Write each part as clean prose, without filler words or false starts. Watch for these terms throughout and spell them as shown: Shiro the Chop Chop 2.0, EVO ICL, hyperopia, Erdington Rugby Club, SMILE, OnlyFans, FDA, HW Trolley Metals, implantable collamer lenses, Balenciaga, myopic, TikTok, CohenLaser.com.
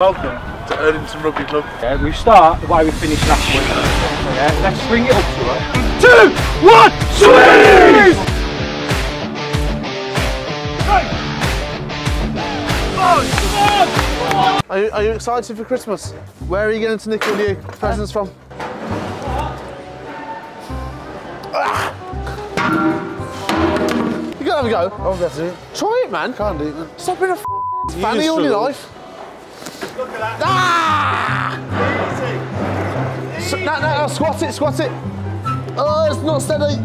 Welcome to Erdington Rugby Club. Yeah, we start the way we finished last week. Yeah, let's bring it up to us. 2, 1, squeeze! 3, 4, 1. Are you excited for Christmas? Where are you going to nick all your presents from? You gotta have a go. I'll get to it. Try it, man. Can't do it, man. Stop being a fanny all your life. Look at that. Ah! Easy. Easy. No, squat it, squat it. Oh, it's not steady.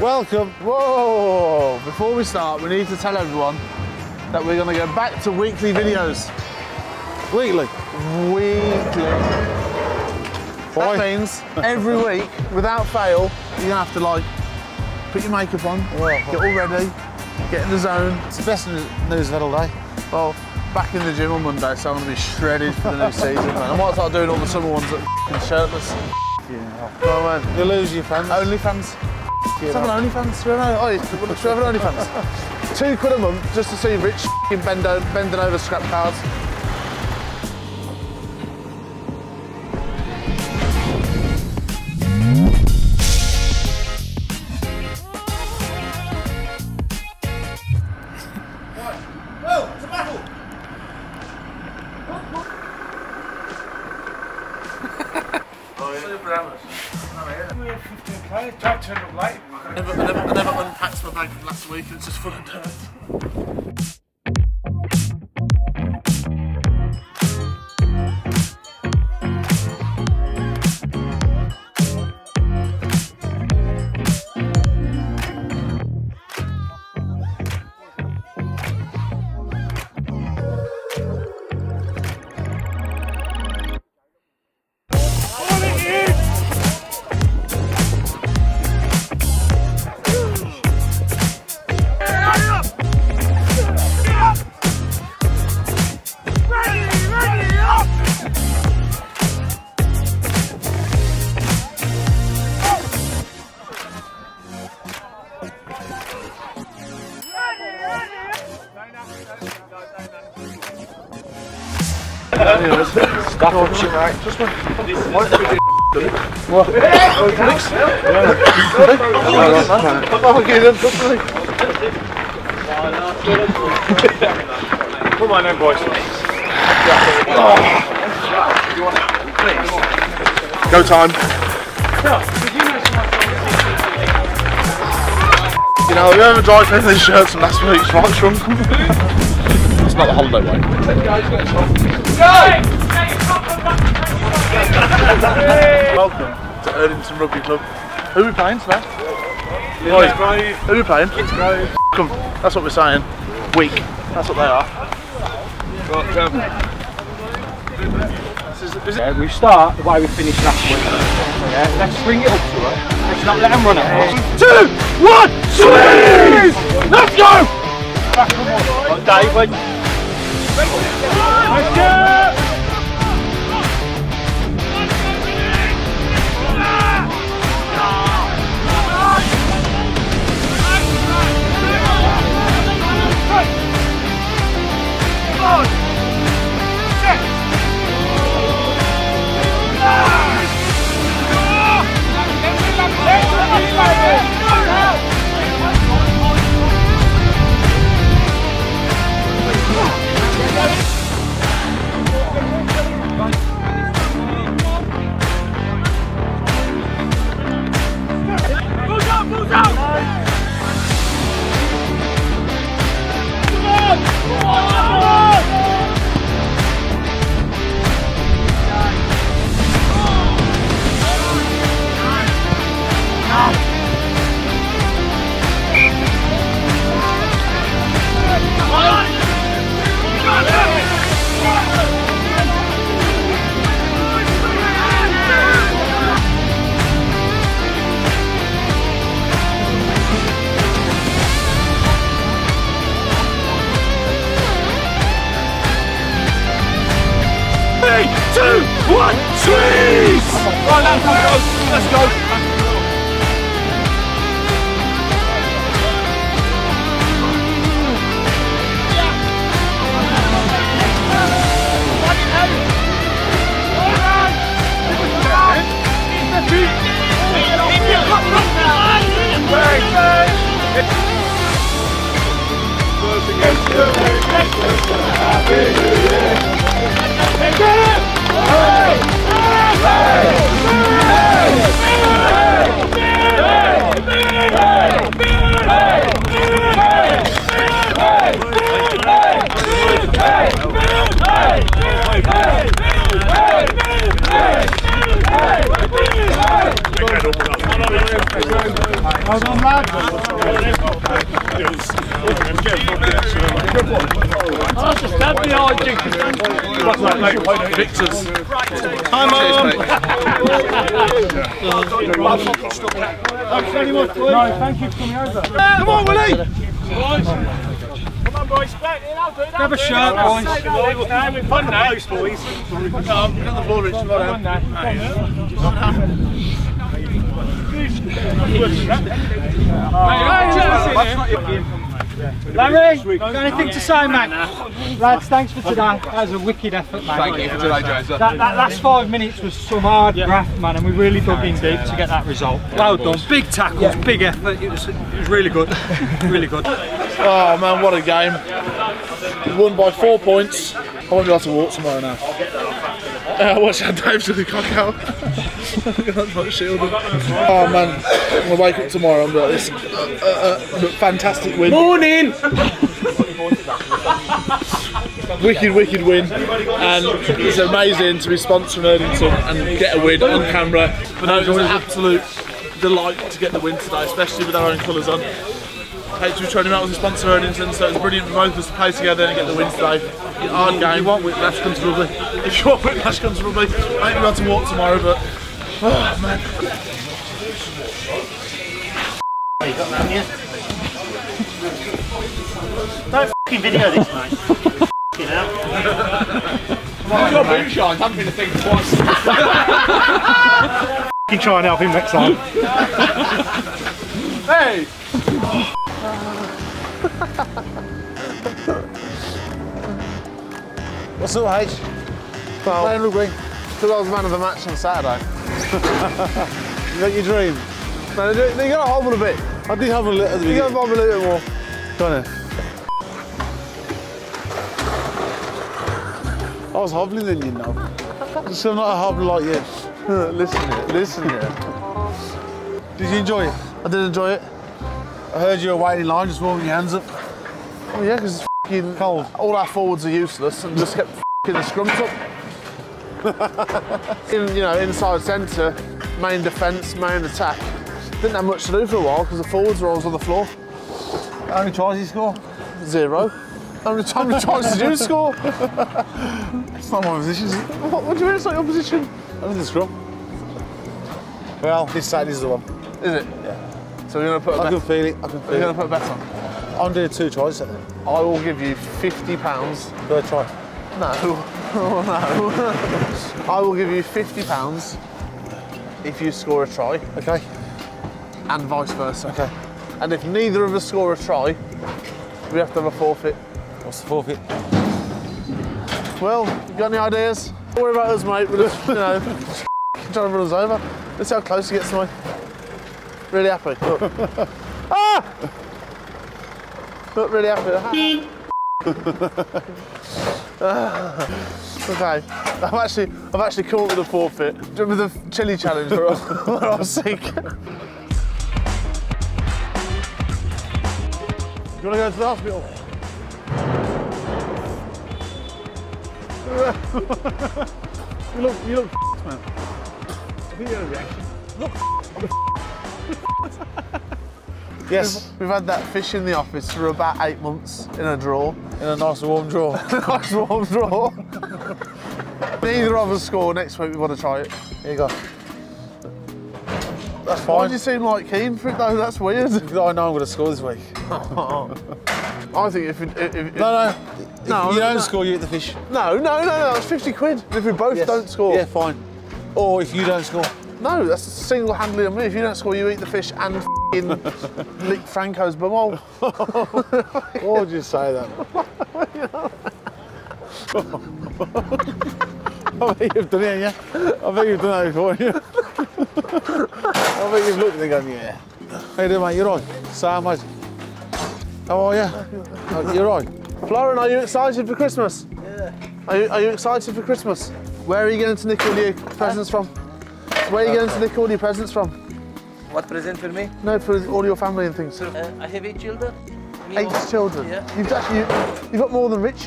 Welcome. Whoa. Before we start, we need to tell everyone that we're going to go back to weekly videos. Weekly? Weekly. Boy. That means every week, without fail, you're going to have to, like, put your makeup on, get all ready, get in the zone. It's the best news I've had all day. Well, back in the gym on Monday, so I'm going to be shredded for the new season. I might start doing all the summer ones that are shirtless. Yeah. Oh, man. You'll lose your fans. OnlyFans. Let's have an OnlyFans. Should we have an OnlyFans? £2 a month just to see Rich bending over scrap cars. I never unpacked my bag from last week, it's just full of Come on then, boys. Go time. You know, we haven't dried any of these shirts from last week's right trunk. It's not the holiday way. Welcome to Erdington Rugby Club. Who are we playing today? Kids. Who are we playing? Kids Grove. Come. That's what we're saying. Weak. That's what they are. Yeah, we start the way we finished last week. Yeah, let's bring it up to us. Let's not let them run out. 2, 1, squeeze! Let's go! Dave, wait. Let's go! Let's go! Hold on, lad. I'll just stand behind you. Come on. Thanks very much, boys. No, thank you for coming over. Come on, Willie. Come on, boys. Grab a shirt, boys. Having fun now, boys. Larry, got anything to say, man? Lads, thanks for today. That was a wicked effort, man. Thank you for today, James. That last 5 minutes was some hard graft, man, and we really dug in deep to get that result. Well done. Big tackles, big effort. It was really good. Really good. Oh, man, what a game. We won by 4 points. I won't be able to watch tomorrow now. Watch our dives with the cock out. That's not shielded. Oh man, I'm going to wake up tomorrow and be like this. Fantastic win. Morning! Wicked, wicked win. And it's amazing to be sponsored in Erdington and get a win on camera. But no, it was an absolute delight to get the win today, especially with our own colours on. HW Trolley Metals was a sponsor of Erdington, so it was brilliant for both of us to play together and get the win today. It's a hard game. You want Whiplash Comes Rugby. If you want Whiplash Comes Rugby, I think we're going to walk tomorrow, but... Oh, man. Don't f***ing video this, mate. F***ing hell. Who's your boot shines? I haven't been a thing twice. F***ing try and help him next time. Hey! What's up, H? Well, playing rugby. Still I was man of the match on Saturday. You got your dream. No, they got to hobble a bit. I did have a little at the beginning. You got to hobble a little bit more. Go on then. I was hobbling then, you know. Just I'm not a hobble like you. Listen here, listen here. Did you enjoy it? I did enjoy it. I heard you were waiting in line, just warming your hands up. Oh yeah, because it's f***ing cold. All our forwards are useless and just kept f***ing the scrums up. You know, inside centre, main defence, main attack. Didn't have much to do for a while because the forwards were always on the floor. How many tries did you score? Zero. How many tries did you score? It's not my position. What do you mean it's not your position? I'm in the scrum. Well, this side is the one. Is it? Yeah. So we're going to put a bet on. I can feel it, I can feel it. We're going to put a bet on. I'm doing 2 tries then. I will give you £50. Per try. No. Oh, no. I will give you £50 if you score a try. Okay. And vice versa. Okay. And if neither of us score a try, we have to have a forfeit. What's the forfeit? Well, you got any ideas? Don't worry about us, mate. We're just, you know, trying to run us over. Let's see how close he gets to me. Really happy. Look. Ah! Look, really happy. Okay. I've actually caught with a forfeit. Do you remember the chili challenge where I was sick? Do you want to go to the hospital? You look man. I think you had a reaction. Look, I'm yes, we've had that fish in the office for about 8 months in a drawer. In a nice warm drawer. Nice warm drawer. Neither of us score next week, we want to try it. Here you go. That's fine. Why do you seem like keen for it though? That's weird. I know I'm going to score this week. I think if no, you don't score, you hit the fish. No, it's 50 quid. If we both don't score. Yeah, fine. Or if you don't score. No, that's single-handedly on me. If you don't score, you eat the fish and f***ing lick Franco's bumhole. Why would you say that? I bet you've done it, yeah? I bet you've done that before, yeah? I bet you've looked at the gun, yeah. How you doing, mate? You right? Sam, mate. How are you? You're right? Florin, are you excited for Christmas? Yeah. Are you excited for Christmas? Where are you going to nick all your presents from? Where are you going to nick all your presents from? What present for me? No, for all your family and things. I have 8 children. Me 8 children? Yeah. You've got more than Rich.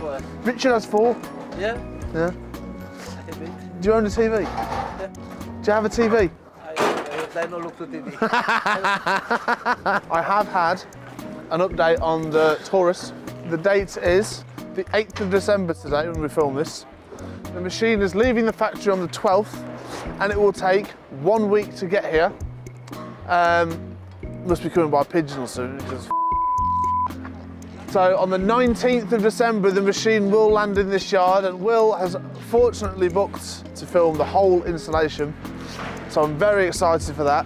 What? Richard has 4. Yeah. Yeah. I have 8. Do you own a TV? Yeah. Do you have a TV? I don't look to TV. I have had an update on the Taurus. The date is the 8th of December today when we film this. The machine is leaving the factory on the 12th and it will take 1 week to get here. Must be coming by pigeon soon because so on the 19th of December the machine will land in this yard, and Will has fortunately booked to film the whole installation. So I'm very excited for that.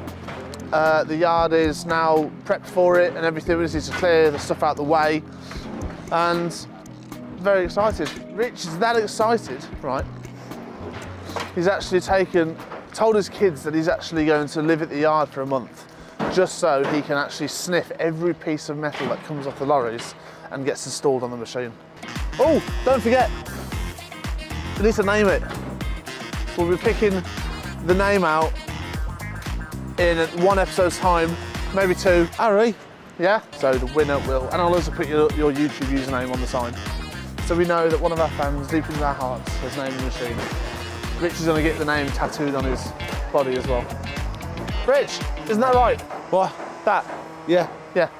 The yard is now prepped for it and everything. We just need to clear the stuff out the way. And very excited. Rich is that excited, right? He's actually told his kids that he's actually going to live at the yard for a month, just so he can actually sniff every piece of metal that comes off the lorries and gets installed on the machine. Oh, don't forget, we need to name it. We'll be picking the name out in 1 episode's time, maybe 2. Harry, yeah? So the winner will, and I'll also put your YouTube username on the sign. So we know that one of our fans, deep in their hearts, has named the machine. Rich is gonna get the name tattooed on his body as well. Rich, isn't that right? What? That? Yeah. Yeah.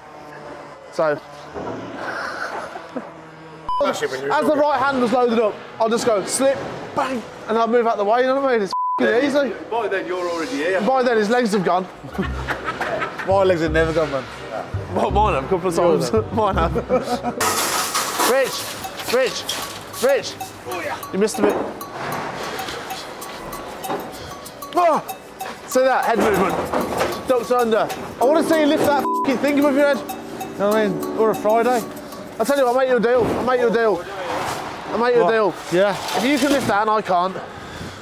So. As the right hand was loaded up, I'll just go slip, bang, and I'll move out the way, you know what I mean? It's easy. By then you're already here. By then his legs have gone. My legs have never gone, man. Well, mine have a couple of times. Mine have. Rich. Oh, yeah. You missed a bit. Oh, see that head movement. Ducks under. I want to see you lift that f***ing thing above your head. You know what I mean? Or a Friday. I'll tell you what, I'll make you a deal. Yeah. If you can lift that and I can't,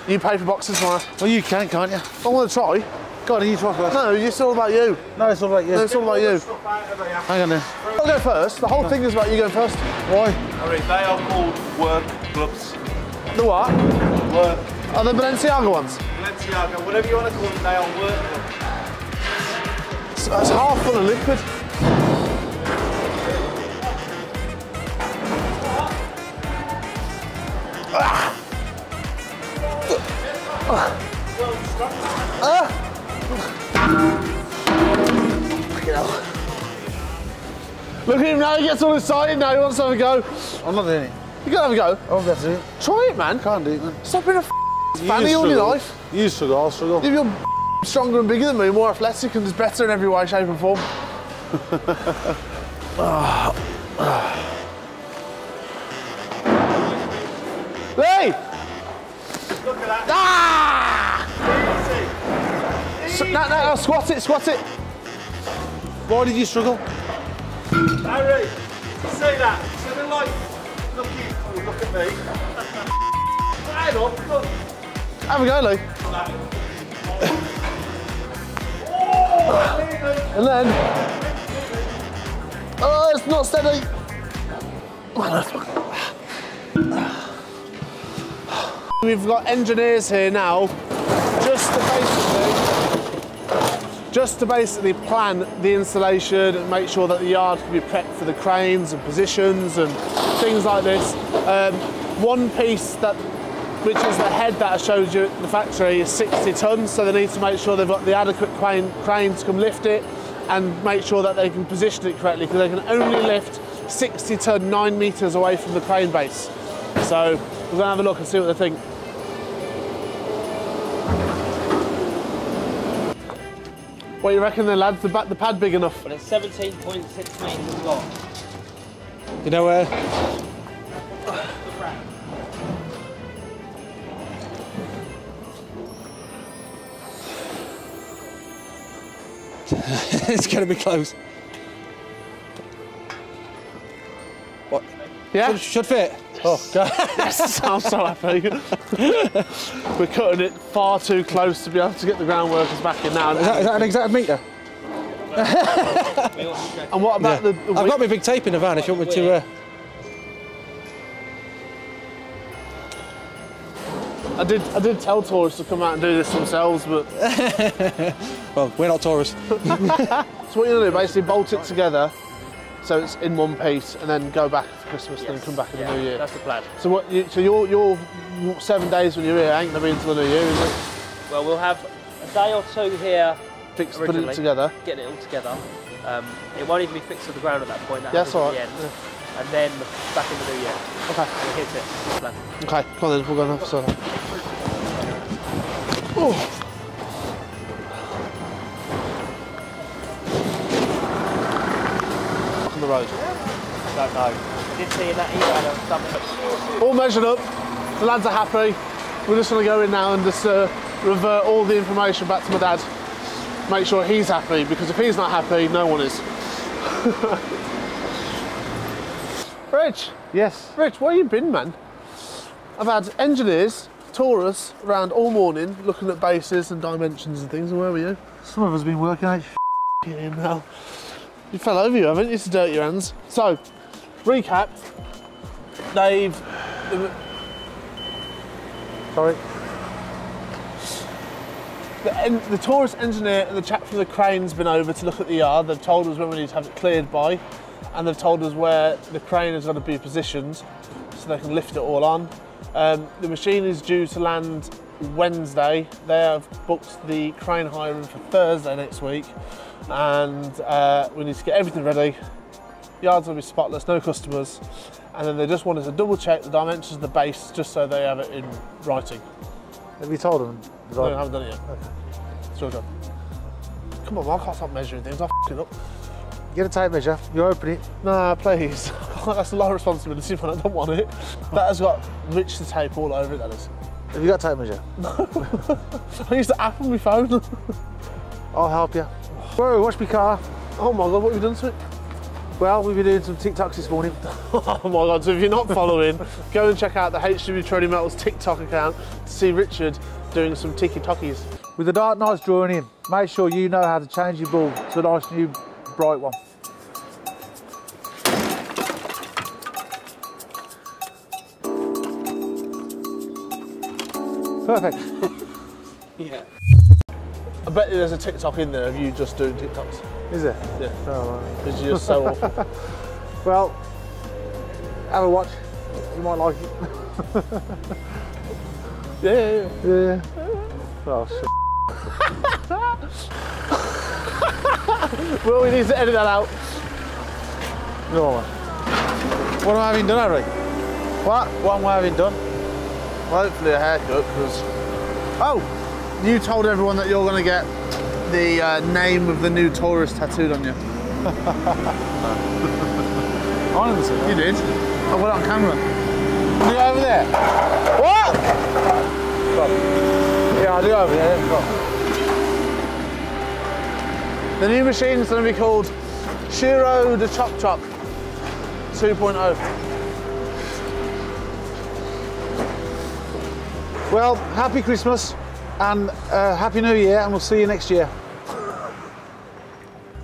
you pay for boxes tomorrow. Well, you can, can't you? I want to try. Go on, you try first. No, it's all about you. No, it's all about you. No, it's all about you. Hang on there. I'll go first. The whole thing is about you going first. Why? Alright, they are called work gloves. The what? Work. Are they Balenciaga ones? Balenciaga, whatever you want to call them, they are work gloves. So that's half full of liquid. Look at him now, he gets all excited now, he wants to have a go. I'm not doing it. You gotta have a go. I won't get to it. Try it, man. Can't do it, man. Stop being a fanny all your life. You struggle, I'll struggle. If you're stronger and bigger than me, more athletic and just better in every way, shape and form. Hey! Look at that. Ah! Easy. Easy. No, squat it. Why did you struggle? Harry, see that? So they're like, look at me. Hang on, look. Have a go, Lou. And then. Oh, it's not steady. We've got engineers here now, just to basically plan the installation and make sure that the yard can be prepped for the cranes and positions and things like this. One piece which is the head that I showed you at the factory is 60 tons, so they need to make sure they've got the adequate crane to come lift it and make sure that they can position it correctly, because they can only lift 60 ton 9 meters away from the crane base. So we're gonna have a look and see what they think. What do you reckon then, lads? The pad big enough? But it's 17.6 metres long. You know where? It's going to be close. What? Yeah? Should fit. Oh, God. Yes, I'm so happy. We're cutting it far too close to be able to get the groundworkers back in now. Is that an exact metre? And what about the I've got my big tape in the van if you want me to... I did tell tourists to come out and do this themselves, but... Well, we're not tourists. So what you're going to do, basically bolt it together so it's in one piece and then go back for Christmas and then come back in the new year. That's the plan. So what? So your 7 days when you're here ain't going to be until the new year, is it? Well, we'll have a day or two here putting it together. Getting it all together. It won't even be fixed to the ground at that point. That's all right. And then back in the new year. Okay. And hit it. Plan. Okay, come on then, we'll go and have a soda. Oh. Back on the road. I don't know. I did see in that email or something. All measured up. The lads are happy. We're just going to go in now and just revert all the information back to my dad. Make sure he's happy, because if he's not happy, no one is. Rich? Yes. Rich, where you been, man? I've had engineers tour us around all morning looking at bases and dimensions and things, and where were you? Some of us have been working out f***ing hell. You fell over, you haven't? You used to dirt your hands. So, recap. They've... Sorry. The tourist engineer and the chap from the crane's been over to look at the yard. They've told us when we need to have it cleared by. And they've told us where the crane is going to be positioned so they can lift it all on. The machine is due to land Wednesday. They have booked the crane hiring for Thursday next week, and we need to get everything ready. Yards will be spotless, no customers. And then they just wanted to double check the dimensions of the base just so they have it in writing. Have you told them? No, I haven't done it yet. Okay. It's your job. Come on, I can't stop measuring things, I'll f*** it up. Get a tape measure, you open it. Nah, please. That's a lot of responsibility when I don't want it. That has got rich to tape all over it, that is. Have you got a tape measure? No. I used the app on my phone. I'll help you. Whoa, watch my car. Oh my God, what have you done to it? Well, we've been doing some TikToks this morning. Oh my God, so if you're not following, go and check out the HW Trolley Metals TikTok account to see Richard doing some tiki-tokkies. With the dark nights drawing in, make sure you know how to change your bulb to a nice new bright one. Perfect. Yeah. I bet there's a TikTok in there of you just doing TikToks. Is there? Yeah. Oh, because you're just so awful. Well, have a watch. You might like it. Yeah. Oh, shit. Well, we need to edit that out. No. What am I having done, Harry? What? What am I having done? Well, hopefully a haircut, because... Oh! You told everyone that you're going to get the name of the new tourist tattooed on you. Honestly, you did. I got it on camera. Do it over there. What? Stop. Yeah, I'll do it over there. Stop. The new machine is going to be called Shiro the Chop Chop 2.0. Well, happy Christmas and happy New Year, and we'll see you next year.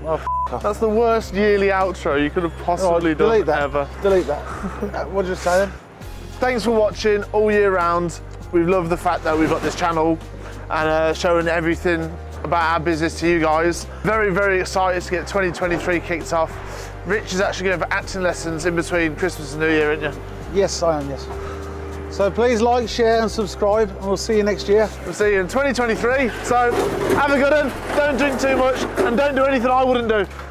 Oh, that's the worst yearly outro you could have possibly done ever. Delete that. What did you say then? Thanks for watching all year round. We've loved the fact that we've got this channel and showing everything about our business to you guys. Very, very excited to get 2023 kicked off. Rich is actually going for acting lessons in between Christmas and New Year, isn't you? Yes, I am, yes. So please like, share and subscribe, and we'll see you next year. We'll see you in 2023. So have a good one, don't drink too much, and don't do anything I wouldn't do.